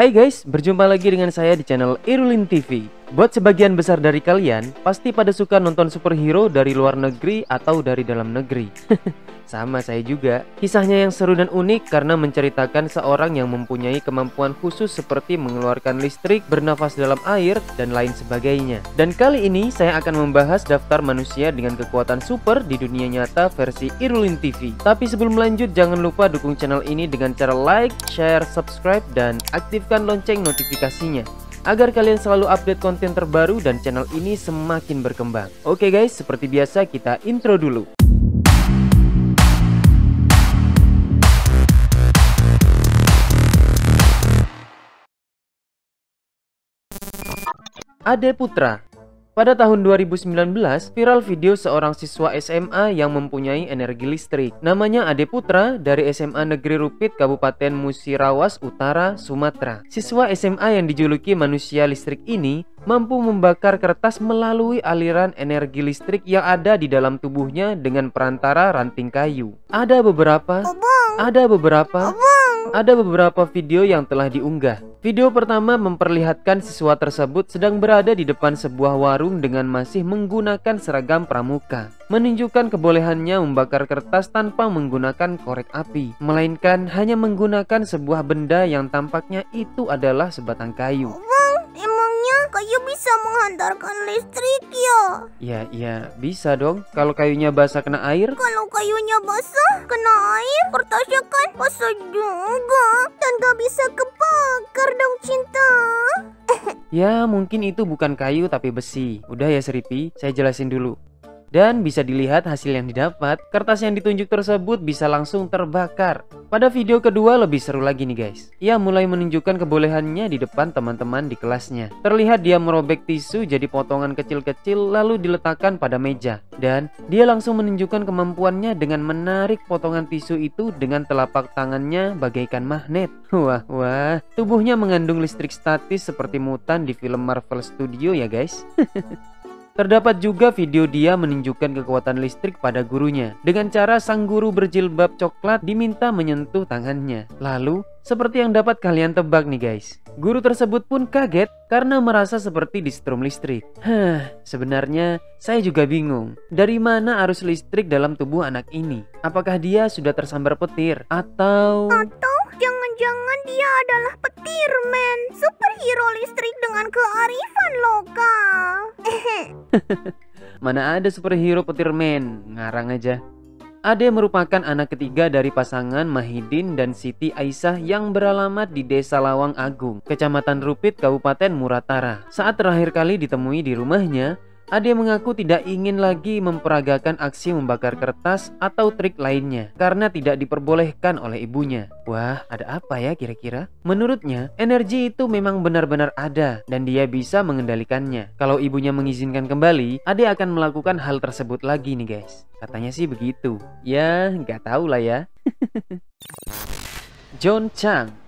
Hai guys, berjumpa lagi dengan saya di channel Irulin TV. Buat sebagian besar dari kalian, pasti pada suka nonton superhero dari luar negeri atau dari dalam negeri. Sama saya juga. Kisahnya yang seru dan unik karena menceritakan seorang yang mempunyai kemampuan khusus seperti mengeluarkan listrik, bernafas dalam air, dan lain sebagainya. Dan kali ini saya akan membahas daftar manusia dengan kekuatan super di dunia nyata versi Irulin TV. Tapi sebelum lanjut, jangan lupa dukung channel ini dengan cara like, share, subscribe, dan aktifkan lonceng notifikasinya, agar kalian selalu update konten terbaru dan channel ini semakin berkembang. Oke guys, seperti biasa kita intro dulu. Adi Putra. Pada tahun 2019, viral video seorang siswa SMA yang mempunyai energi listrik. Namanya Adi Putra dari SMA Negeri Rupit, Kabupaten Musirawas Utara, Sumatera. Siswa SMA yang dijuluki manusia listrik ini mampu membakar kertas melalui aliran energi listrik yang ada di dalam tubuhnya dengan perantara ranting kayu. Ada beberapa video yang telah diunggah. Video pertama memperlihatkan siswa tersebut sedang berada di depan sebuah warung dengan masih menggunakan seragam pramuka, menunjukkan kebolehannya membakar kertas tanpa menggunakan korek api, melainkan hanya menggunakan sebuah benda yang tampaknya itu adalah sebatang kayu. Emangnya kayu bisa menghantarkan listrik ya? Ya bisa dong, kalau kayunya basah kena air. Kalau kayunya basah kena air, kertasnya kan basah juga dan gak bisa kebakar dong cinta. Ya mungkin itu bukan kayu tapi besi. Udah ya Seripi, saya jelasin dulu. Dan bisa dilihat hasil yang didapat, kertas yang ditunjuk tersebut bisa langsung terbakar. Pada video kedua lebih seru lagi nih guys. Ia mulai menunjukkan kebolehannya di depan teman-teman di kelasnya. Terlihat dia merobek tisu jadi potongan kecil-kecil lalu diletakkan pada meja. Dan dia langsung menunjukkan kemampuannya dengan menarik potongan tisu itu dengan telapak tangannya bagaikan magnet. Wah, tubuhnya mengandung listrik statis seperti mutan di film Marvel Studio ya guys. Terdapat juga video dia menunjukkan kekuatan listrik pada gurunya dengan cara sang guru berjilbab coklat diminta menyentuh tangannya. Lalu, seperti yang dapat kalian tebak nih guys, guru tersebut pun kaget karena merasa seperti disetrum listrik. Sebenarnya saya juga bingung dari mana arus listrik dalam tubuh anak ini. Apakah dia sudah tersambar petir atau jangan-jangan dia adalah petir men, superhero listrik dengan kearifan lokal. Mana ada superhero petir men, ngarang aja. Ade merupakan anak ketiga dari pasangan Mahidin dan Siti Aisyah yang beralamat di Desa Lawang Agung, Kecamatan Rupit, Kabupaten Muratara. Saat terakhir kali ditemui di rumahnya, Ade mengaku tidak ingin lagi memperagakan aksi membakar kertas atau trik lainnya karena tidak diperbolehkan oleh ibunya. Wah, ada apa ya kira-kira? Menurutnya, energi itu memang benar-benar ada dan dia bisa mengendalikannya. Kalau ibunya mengizinkan kembali, Ade akan melakukan hal tersebut lagi nih guys. Katanya sih begitu. Ya, nggak tahu lah ya. John Chang.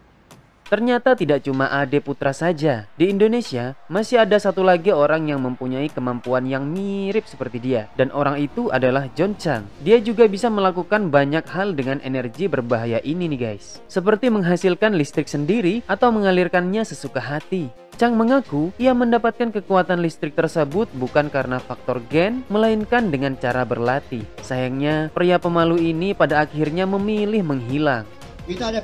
Ternyata tidak cuma Adi Putra saja. Di Indonesia, masih ada satu lagi orang yang mempunyai kemampuan yang mirip seperti dia. Dan orang itu adalah John Chang. Dia juga bisa melakukan banyak hal dengan energi berbahaya ini nih guys. Seperti menghasilkan listrik sendiri atau mengalirkannya sesuka hati. Chang mengaku ia mendapatkan kekuatan listrik tersebut bukan karena faktor gen, melainkan dengan cara berlatih. Sayangnya, pria pemalu ini pada akhirnya memilih menghilang. Kita ada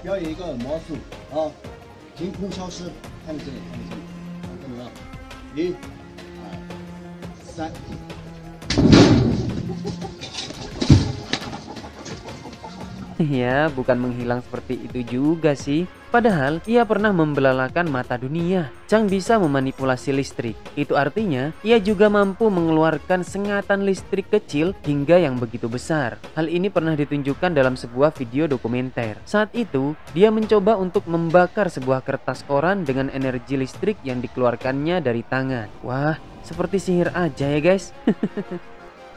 ya, bukan menghilang seperti itu juga sih. Padahal ia pernah membelalakan mata dunia. Chang bisa memanipulasi listrik. Itu artinya ia juga mampu mengeluarkan sengatan listrik kecil hingga yang begitu besar. Hal ini pernah ditunjukkan dalam sebuah video dokumenter. Saat itu dia mencoba untuk membakar sebuah kertas koran dengan energi listrik yang dikeluarkannya dari tangan. Wah, seperti sihir aja ya guys.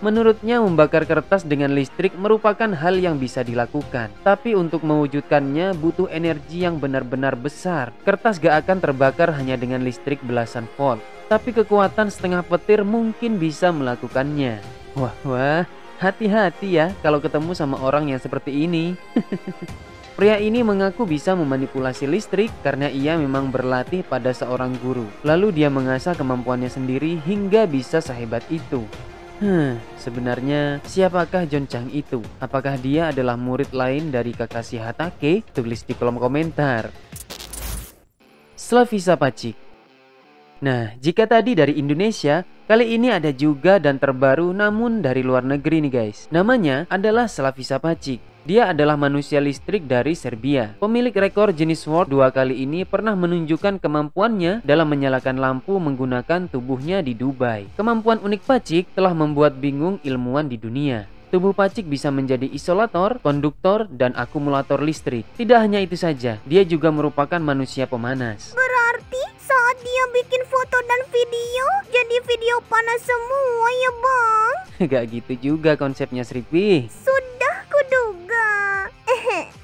Menurutnya membakar kertas dengan listrik merupakan hal yang bisa dilakukan. Tapi untuk mewujudkannya butuh energi yang benar-benar besar. Kertas gak akan terbakar hanya dengan listrik belasan volt. Tapi kekuatan setengah petir mungkin bisa melakukannya. Wah, hati-hati ya kalau ketemu sama orang yang seperti ini. Pria ini mengaku bisa memanipulasi listrik karena ia memang berlatih pada seorang guru. Lalu dia mengasah kemampuannya sendiri hingga bisa sehebat itu. Sebenarnya siapakah John Chang itu? Apakah dia adalah murid lain dari Kakashi Hatake? Tulis di kolom komentar. Slavisa Pacic. Nah, jika tadi dari Indonesia, kali ini ada juga dan terbaru namun dari luar negeri nih guys. Namanya adalah Slavisa Pacic. Dia adalah manusia listrik dari Serbia. Pemilik rekor jenis sword dua kali ini pernah menunjukkan kemampuannya dalam menyalakan lampu menggunakan tubuhnya di Dubai. Kemampuan unik Pacic telah membuat bingung ilmuwan di dunia. Tubuh Pacic bisa menjadi isolator, konduktor, dan akumulator listrik. Tidak hanya itu saja, dia juga merupakan manusia pemanas. Berarti saat dia bikin foto dan video, jadi video panas semua ya bang? Gak gitu juga konsepnya Sripi.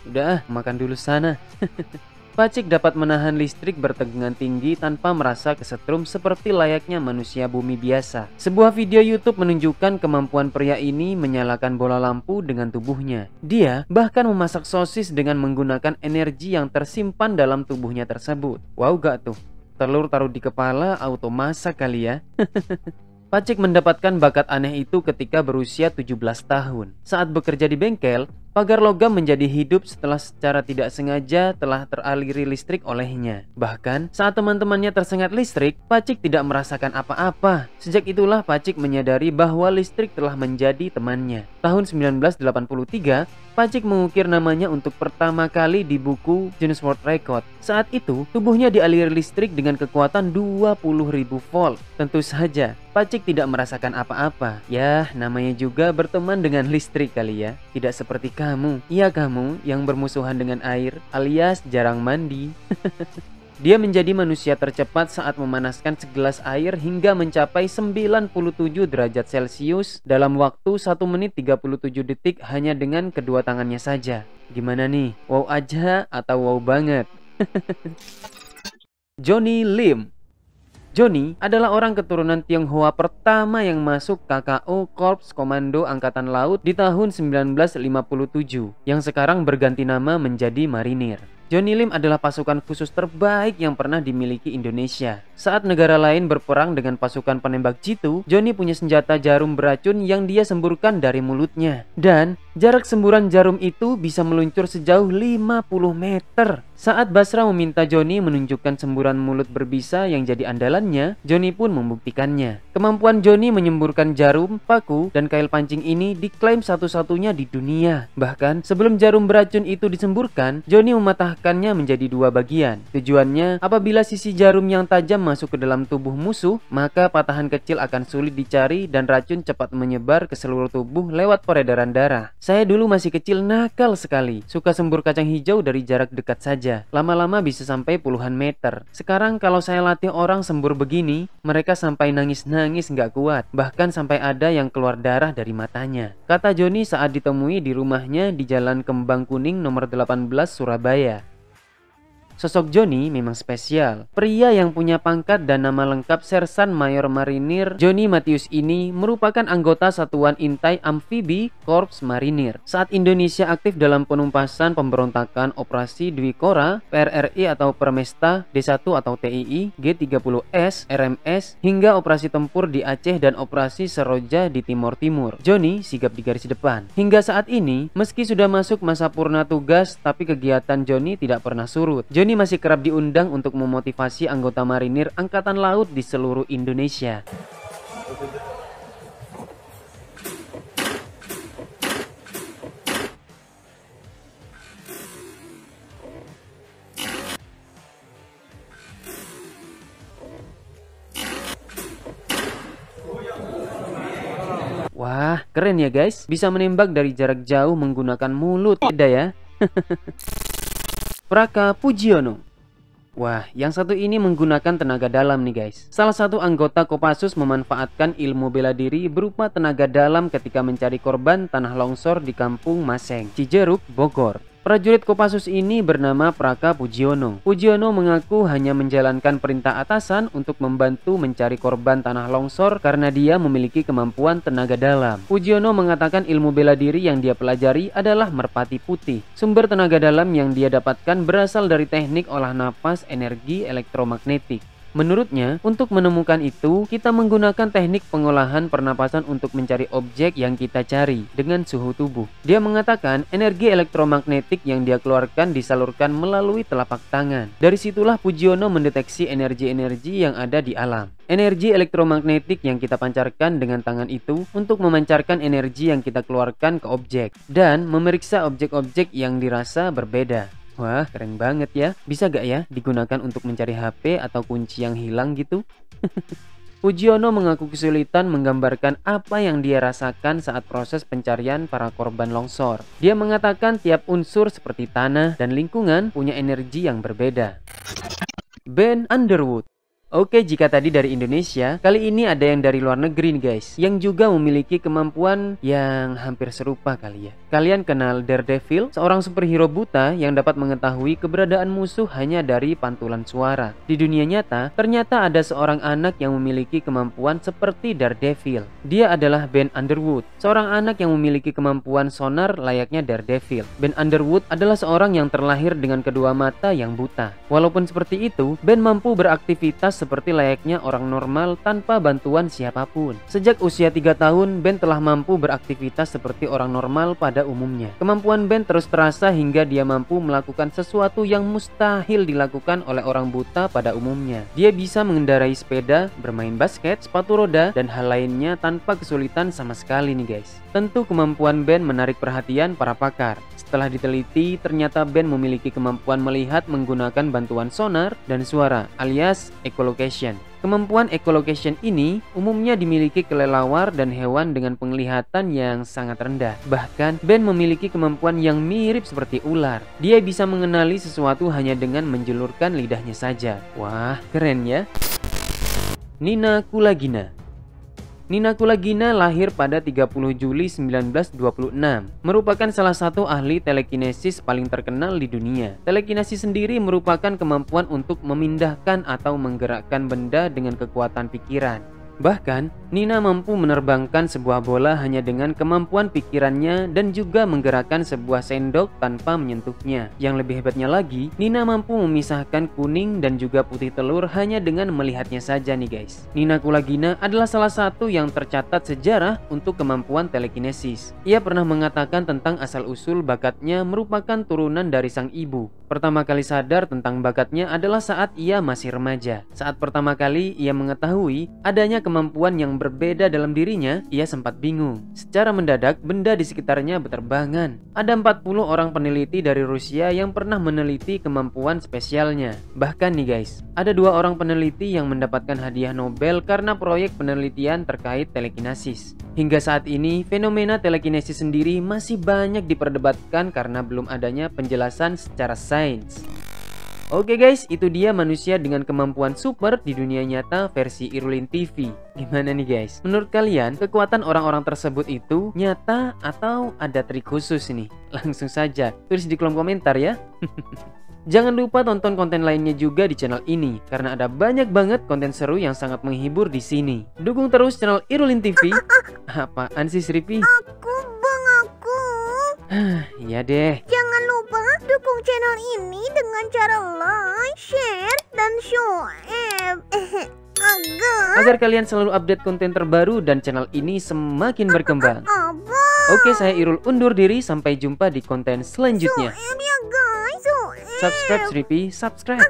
Udah, makan dulu sana. Pacic dapat menahan listrik bertegangan tinggi tanpa merasa kesetrum seperti layaknya manusia bumi biasa. Sebuah video YouTube menunjukkan kemampuan pria ini menyalakan bola lampu dengan tubuhnya. Dia bahkan memasak sosis dengan menggunakan energi yang tersimpan dalam tubuhnya tersebut. Wow gak tuh? Telur taruh di kepala auto masak kali ya. Pacic mendapatkan bakat aneh itu ketika berusia 17 tahun. Saat bekerja di bengkel, pagar logam menjadi hidup setelah secara tidak sengaja telah teraliri listrik olehnya. Bahkan, saat teman-temannya tersengat listrik, Pacic tidak merasakan apa-apa. Sejak itulah Pacic menyadari bahwa listrik telah menjadi temannya. Tahun 1983, Pacic mengukir namanya untuk pertama kali di buku Guinness World Record. Saat itu, tubuhnya dialiri listrik dengan kekuatan 20.000 volt. Tentu saja, Pacic tidak merasakan apa-apa. Yah, namanya juga berteman dengan listrik kali ya. Tidak seperti kamu. Iya kamu yang bermusuhan dengan air alias jarang mandi. Dia menjadi manusia tercepat saat memanaskan segelas air hingga mencapai 97 derajat Celcius dalam waktu 1 menit 37 detik hanya dengan kedua tangannya saja. Gimana nih? Wow aja atau wow banget? Johnny Lim. Johnny adalah orang keturunan Tionghoa pertama yang masuk KKO Korps Komando Angkatan Laut di tahun 1957 yang sekarang berganti nama menjadi marinir. Johnny Lim adalah pasukan khusus terbaik yang pernah dimiliki Indonesia. Saat negara lain berperang dengan pasukan penembak jitu, Johnny punya senjata jarum beracun yang dia semburkan dari mulutnya. Dan jarak semburan jarum itu bisa meluncur sejauh 50 meter. Saat Basra meminta Johnny menunjukkan semburan mulut berbisa yang jadi andalannya, Johnny pun membuktikannya. Kemampuan Johnny menyemburkan jarum, paku, dan kail pancing ini diklaim satu-satunya di dunia. Bahkan sebelum jarum beracun itu disemburkan, Johnny mematahkannya menjadi dua bagian. Tujuannya, apabila sisi jarum yang tajam masuk ke dalam tubuh musuh, maka patahan kecil akan sulit dicari dan racun cepat menyebar ke seluruh tubuh lewat peredaran darah. Saya dulu masih kecil nakal sekali, suka sembur kacang hijau dari jarak dekat saja. Lama-lama bisa sampai puluhan meter. Sekarang kalau saya latih orang sembur begini, mereka sampai nangis-nangis nggak kuat. Bahkan sampai ada yang keluar darah dari matanya. Kata Johnny saat ditemui di rumahnya di Jalan Kembang Kuning nomor 18 Surabaya. Sosok Johnny memang spesial. Pria yang punya pangkat dan nama lengkap Sersan Mayor Marinir Joni Matius ini merupakan anggota Satuan Intai Amfibi Korps Marinir. Saat Indonesia aktif dalam penumpasan pemberontakan Operasi Dwi Kora, PRRI atau Permesta, D1 atau TII, G30S, RMS, hingga operasi tempur di Aceh dan operasi Seroja di Timor Timur, Johnny sigap di garis depan. Hingga saat ini, meski sudah masuk masa purna tugas, tapi kegiatan Johnny tidak pernah surut. Johnny masih kerap diundang untuk memotivasi anggota marinir angkatan laut di seluruh Indonesia. Wah, keren ya guys. Bisa menembak dari jarak jauh menggunakan mulut. Beda ya. Praka Pujiono. Wah, yang satu ini menggunakan tenaga dalam nih guys. Salah satu anggota Kopassus memanfaatkan ilmu bela diri berupa tenaga dalam ketika mencari korban tanah longsor di Kampung Maseng, Cijeruk, Bogor. Prajurit Kopassus ini bernama Praka Pujiono. Pujiono mengaku hanya menjalankan perintah atasan untuk membantu mencari korban tanah longsor karena dia memiliki kemampuan tenaga dalam. Pujiono mengatakan ilmu bela diri yang dia pelajari adalah merpati putih. Sumber tenaga dalam yang dia dapatkan berasal dari teknik olah napas energi elektromagnetik. Menurutnya, untuk menemukan itu, kita menggunakan teknik pengolahan pernapasan untuk mencari objek yang kita cari dengan suhu tubuh. Dia mengatakan energi elektromagnetik yang dia keluarkan disalurkan melalui telapak tangan. Dari situlah Pujiono mendeteksi energi-energi yang ada di alam. Energi elektromagnetik yang kita pancarkan dengan tangan itu untuk memancarkan energi yang kita keluarkan ke objek dan memeriksa objek-objek yang dirasa berbeda. Wah, keren banget ya. Bisa gak ya digunakan untuk mencari HP atau kunci yang hilang gitu? Pujiono mengaku kesulitan menggambarkan apa yang dia rasakan saat proses pencarian para korban longsor. Dia mengatakan tiap unsur seperti tanah dan lingkungan punya energi yang berbeda. Ben Underwood. Oke, jika tadi dari Indonesia, kali ini ada yang dari luar negeri nih guys, yang juga memiliki kemampuan yang hampir serupa kali ya. Kalian kenal Daredevil, seorang superhero buta yang dapat mengetahui keberadaan musuh hanya dari pantulan suara. Di dunia nyata, ternyata ada seorang anak yang memiliki kemampuan seperti Daredevil. Dia adalah Ben Underwood, seorang anak yang memiliki kemampuan sonar layaknya Daredevil. Ben Underwood adalah seorang yang terlahir dengan kedua mata yang buta. Walaupun seperti itu, Ben mampu beraktivitas seperti layaknya orang normal tanpa bantuan siapapun. Sejak usia 3 tahun, Ben telah mampu beraktivitas seperti orang normal pada umumnya. Kemampuan Ben terus terasa hingga dia mampu melakukan sesuatu yang mustahil dilakukan oleh orang buta pada umumnya. Dia bisa mengendarai sepeda, bermain basket, sepatu roda, dan hal lainnya tanpa kesulitan sama sekali nih guys. Tentu kemampuan Ben menarik perhatian para pakar. Setelah diteliti, ternyata Ben memiliki kemampuan melihat menggunakan bantuan sonar dan suara alias echolocation. Kemampuan echolocation ini umumnya dimiliki kelelawar dan hewan dengan penglihatan yang sangat rendah. Bahkan, Ben memiliki kemampuan yang mirip seperti ular. Dia bisa mengenali sesuatu hanya dengan menjulurkan lidahnya saja. Wah, keren ya. Nina Kulagina. Nina Kulagina lahir pada 30 Juli 1926, merupakan salah satu ahli telekinesis paling terkenal di dunia. Telekinesis sendiri merupakan kemampuan untuk memindahkan atau menggerakkan benda dengan kekuatan pikiran. Bahkan, Nina mampu menerbangkan sebuah bola hanya dengan kemampuan pikirannya dan juga menggerakkan sebuah sendok tanpa menyentuhnya. Yang lebih hebatnya lagi, Nina mampu memisahkan kuning dan juga putih telur hanya dengan melihatnya saja nih guys. Nina Kulagina adalah salah satu yang tercatat sejarah untuk kemampuan telekinesis. Ia pernah mengatakan tentang asal-usul bakatnya merupakan turunan dari sang ibu. Pertama kali sadar tentang bakatnya adalah saat ia masih remaja. Saat pertama kali ia mengetahui adanya kemampuan yang berbeda dalam dirinya, ia sempat bingung. Secara mendadak, benda di sekitarnya berterbangan. Ada 40 orang peneliti dari Rusia yang pernah meneliti kemampuan spesialnya. Bahkan nih guys, ada 2 orang peneliti yang mendapatkan hadiah Nobel karena proyek penelitian terkait telekinesis. Hingga saat ini, fenomena telekinesis sendiri masih banyak diperdebatkan karena belum adanya penjelasan secara sah. Oke guys, itu dia manusia dengan kemampuan super di dunia nyata versi Irulin TV. Gimana nih guys? Menurut kalian, kekuatan orang-orang tersebut itu nyata atau ada trik khusus nih? Langsung saja tulis di kolom komentar ya. Jangan lupa tonton konten lainnya juga di channel ini, karena ada banyak banget konten seru yang sangat menghibur di sini. Dukung terus channel Irulin TV. Apaan sih Sripi? Aku. Iya deh. Jangan lupa dukung channel ini dengan cara like, share, dan subscribe agar kalian selalu update konten terbaru dan channel ini semakin berkembang. Oke, saya Irul undur diri, sampai jumpa di konten selanjutnya. Subscribe Sripi, subscribe.